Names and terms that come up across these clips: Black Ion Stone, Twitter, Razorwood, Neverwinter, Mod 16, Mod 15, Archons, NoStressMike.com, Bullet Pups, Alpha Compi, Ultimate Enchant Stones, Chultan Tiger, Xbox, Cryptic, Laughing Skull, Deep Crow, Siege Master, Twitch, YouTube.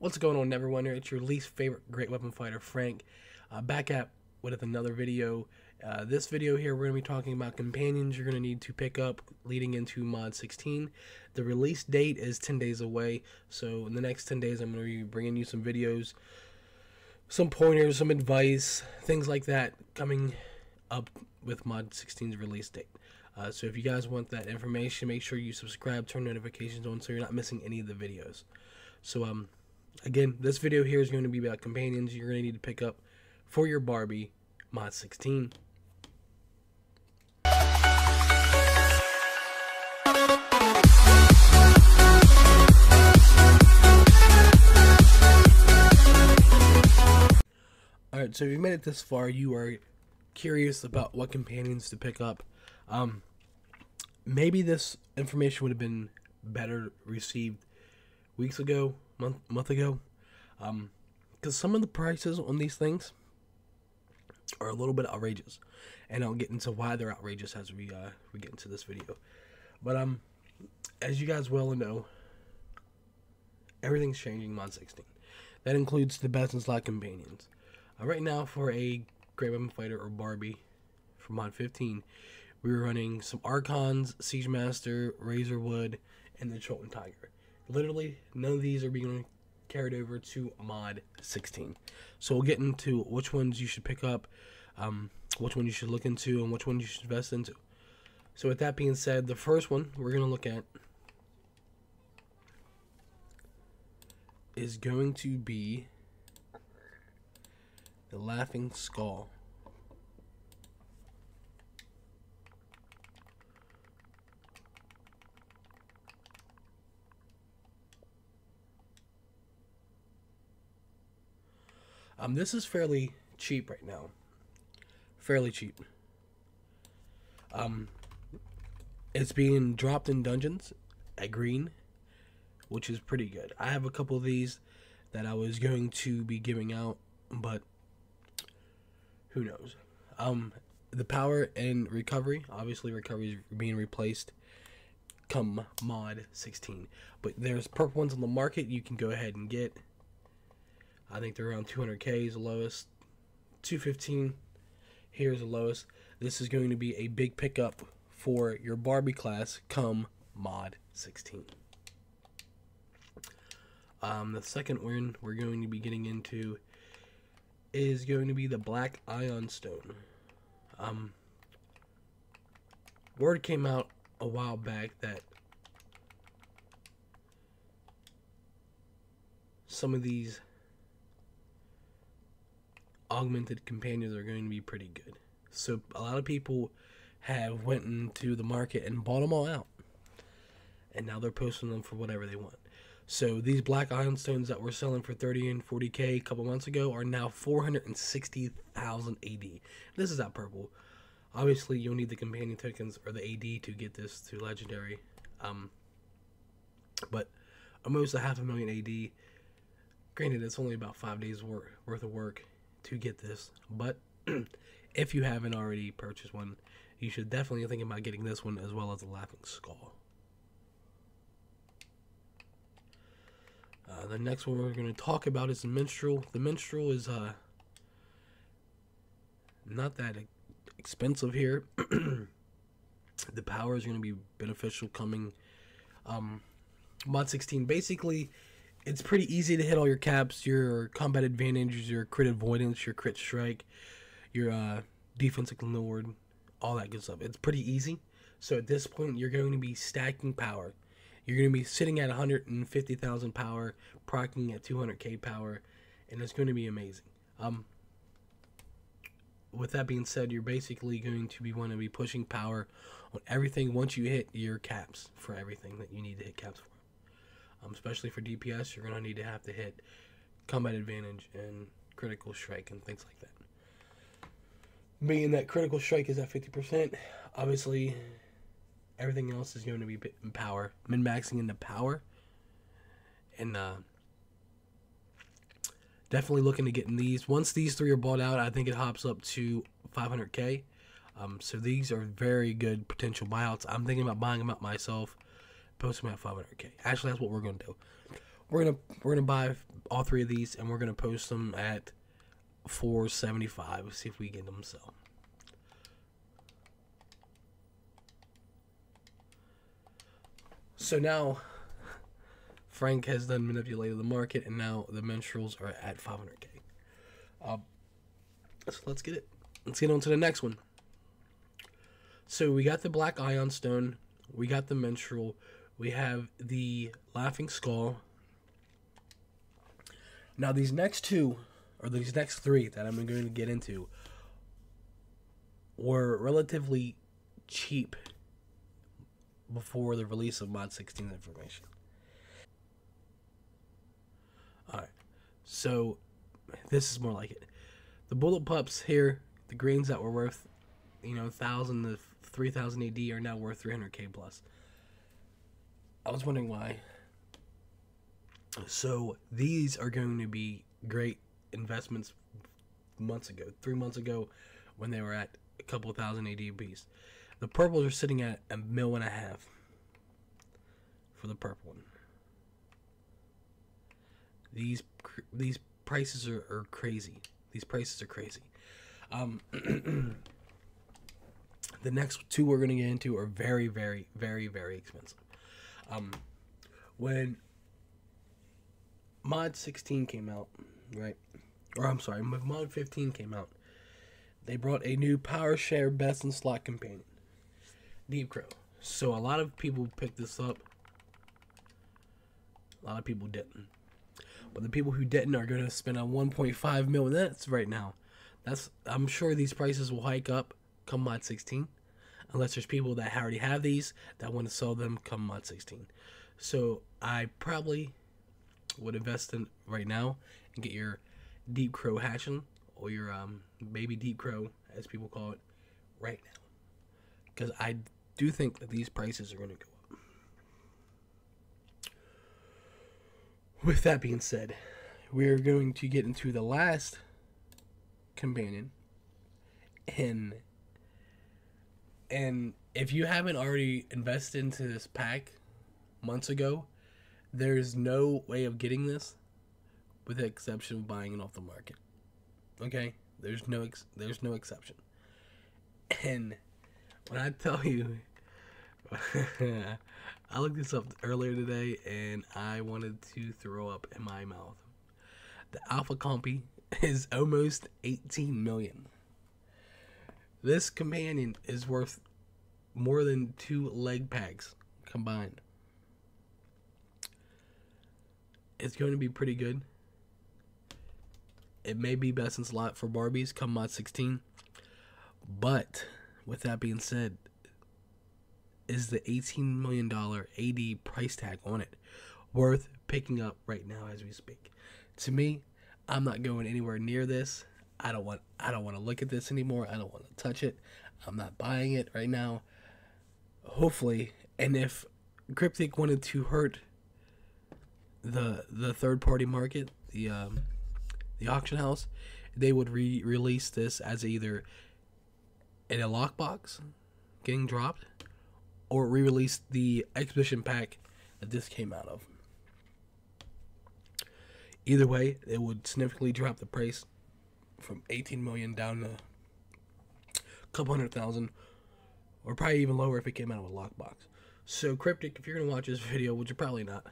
What's going on, Neverwinter? It's your least favorite great weapon fighter, Frank, back at with another video. This video here, we're going to be talking about companions you're going to need to pick up leading into Mod 16. The release date is 10 days away, so in the next 10 days, I'm going to be bringing you some videos, some pointers, some advice, things like that coming up with Mod 16's release date. So if you guys want that information, make sure you subscribe, turn notifications on so you're not missing any of the videos. So, again, this video here is going to be about companions you're going to need to pick up for your Barbie Mod 16. Alright, so if you made it this far, you are curious about what companions to pick up. Maybe this information would have been better received weeks ago, month ago, because some of the prices on these things are a little bit outrageous, and I'll get into why they're outrageous as we get into this video. But as you guys well know, everything's changing Mod 16. That includes the best in slot companions. Right now, for a Great Weapon Fighter or Barbie for Mod 15, we're running some Archons, Siege Master, Razorwood, and the Chultan Tiger. Literally, none of these are being carried over to Mod 16. So we'll get into which ones you should pick up, which one you should look into, and which one you should invest into. So with that being said, the first one we're going to look at is going to be the Laughing Skull. This is fairly cheap right now. Fairly cheap. It's being dropped in dungeons at green, which is pretty good. I have a couple of these that I was going to be giving out, but who knows. The power and recovery, obviously recovery is being replaced come Mod 16. But there's purple ones on the market you can go ahead and get. I think they're around 200K is the lowest. 215 here is the lowest. This is going to be a big pickup for your Barbie class come Mod 16. The second one we're going to be getting into is going to be the Black Ion Stone. Word came out a while back that some of these augmented companions are going to be pretty good, so a lot of people have went into the market and bought them all out, and now they're posting them for whatever they want. So these Black Ion Stones that were selling for 30 and 40K a couple months ago are now 460,000 AD. This is not purple. Obviously, you'll need the companion tokens or the AD to get this to legendary, but almost a 500,000 AD. Granted, it's only about 5 days worth of work to get this, but if you haven't already purchased one, you should definitely think about getting this one as well as the Laughing Skull. The next one we're going to talk about is the Minstrel. The Minstrel is not that expensive here. The power is going to be beneficial coming Mod 16. Basically, it's pretty easy to hit all your caps, your combat advantages, your crit avoidance, your crit strike, your defense ignored, all that good stuff. It's pretty easy. So at this point, you're going to be stacking power. You're going to be sitting at 150,000 power, proccing at 200K power, and it's going to be amazing. With that being said, you're basically going to want to be pushing power on everything once you hit your caps for everything that you need to hit caps for. Especially for DPS, you're going to need to have to hit combat advantage and critical strike and things like that. Being that critical strike is at 50%, obviously everything else is going to be in power. Min-maxing into power. And definitely looking to get in these. Once these three are bought out, I think it hops up to 500K. So these are very good potential buyouts. I'm thinking about buying them out myself. Post them at 500K. Actually, that's what we're going to do. We're gonna buy all three of these, and we're gonna post them at $4.75. See if we get them. So now Frank has then manipulated the market, and now the Minstrels are at 500K. So let's get it. Let's get on to the next one. So we got the Black Ion Stone. We got the Minstrel. We have the Laughing Skull. Now these next two, or these next three that I'm going to get into, were relatively cheap before the release of Mod 16 information. Alright, so this is more like it. The Bullet Pups here, the greens that were worth, you know, 1,000 to 3,000 AD are now worth 300K plus. I was wondering why. So these are going to be great investments months ago, 3 months ago, when they were at a couple thousand AD apiece. The purples are sitting at 1.5 million for the purple one. These prices are crazy. These prices are crazy. The next two we're going to get into are very, very, very, very expensive. When Mod 16 came out, right? Or I'm sorry, when Mod 15 came out, they brought a new power share best in slot companion, Deep Crow. So a lot of people picked this up. A lot of people didn't. But the people who didn't are going to spend on 1.5 million. That's right now. That's, I'm sure these prices will hike up come Mod 16. Unless there's people that already have these that want to sell them come Mod 16. So I probably would invest in right now and get your Deep Crow hatching, or your baby Deep Crow, as people call it, right now. Because I do think that these prices are going to go up. With that being said, we're going to get into the last companion. And if you haven't already invested into this pack months ago, there is no way of getting this with the exception of buying it off the market. Okay? There's no exception. And when I tell you, I looked this up earlier today and I wanted to throw up in my mouth. The Alpha Compi is almost 18 million. This companion is worth more than 2 leg packs combined. It's going to be pretty good. It may be best in slot for Barbies come Mod 16. But with that being said, is the $18 million AD price tag on it worth picking up right now as we speak? To me, I'm not going anywhere near this. I don't want to look at this anymore. I don't want to touch it. I'm not buying it right now. Hopefully, and if Cryptic wanted to hurt the third party market, the auction house, they would release this as either in a lockbox getting dropped, or re-release the exhibition pack that this came out of. Either way, it would significantly drop the price from 18 million down to a couple hundred thousand, or probably even lower if it came out of a lockbox. So Cryptic, if you're gonna watch this video, which you're probably not,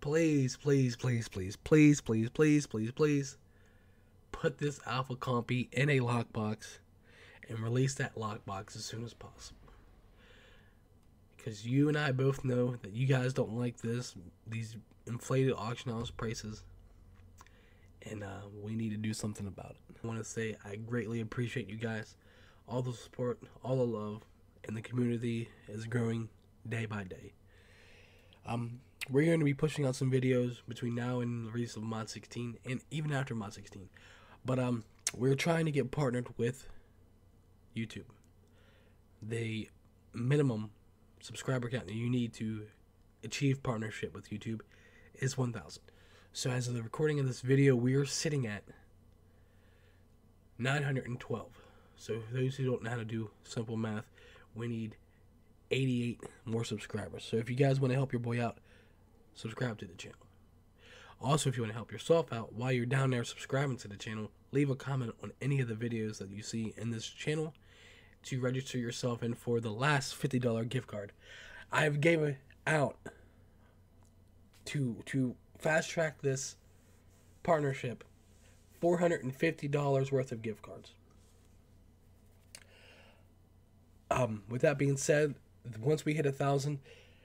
please, please, please, please, please, please, please, please, please, put this Alpha Compi in a lockbox and release that lockbox as soon as possible. Because you and I both know that you guys don't like these inflated auction house prices. And we need to do something about it. I want to say I greatly appreciate you guys. All the support, all the love, and the community is growing day by day. We're going to be pushing out some videos between now and the release of Mod 16, and even after Mod 16. But we're trying to get partnered with YouTube. The minimum subscriber count that you need to achieve partnership with YouTube is 1,000. So as of the recording of this video, we are sitting at 912. So for those who don't know how to do simple math, we need 88 more subscribers. So if you guys want to help your boy out, subscribe to the channel. Also, if you want to help yourself out while you're down there subscribing to the channel, leave a comment on any of the videos that you see in this channel to register yourself in for the last $50 gift card. I've gave it out to fast track this partnership, $450 worth of gift cards. With that being said, once we hit 1,000,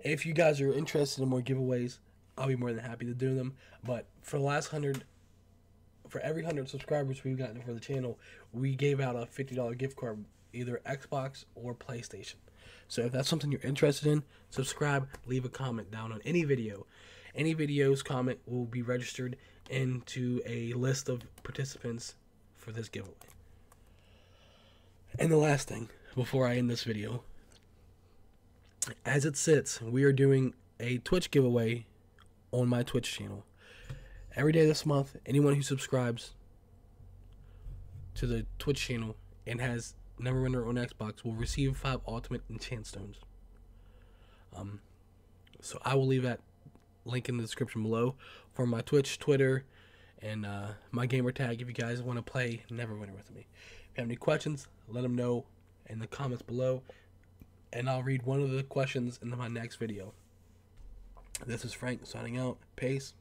if you guys are interested in more giveaways, I'll be more than happy to do them. But for the last 100, for every 100 subscribers we've gotten for the channel, we gave out a $50 gift card, either Xbox or PlayStation. So if that's something you're interested in, subscribe, leave a comment down on any video. Any video's comment will be registered into a list of participants for this giveaway. And the last thing, before I end this video, as it sits, we are doing a Twitch giveaway on my Twitch channel. Every day this month, anyone who subscribes to the Twitch channel and has Neverwinter on Xbox will receive 5 Ultimate Enchant Stones. So I will leave that link in the description below for my Twitch, Twitter, and my gamer tag if you guys want to play Neverwinter with me. If you have any questions, let them know in the comments below, and I'll read one of the questions in my next video. This is Frank signing out. Peace.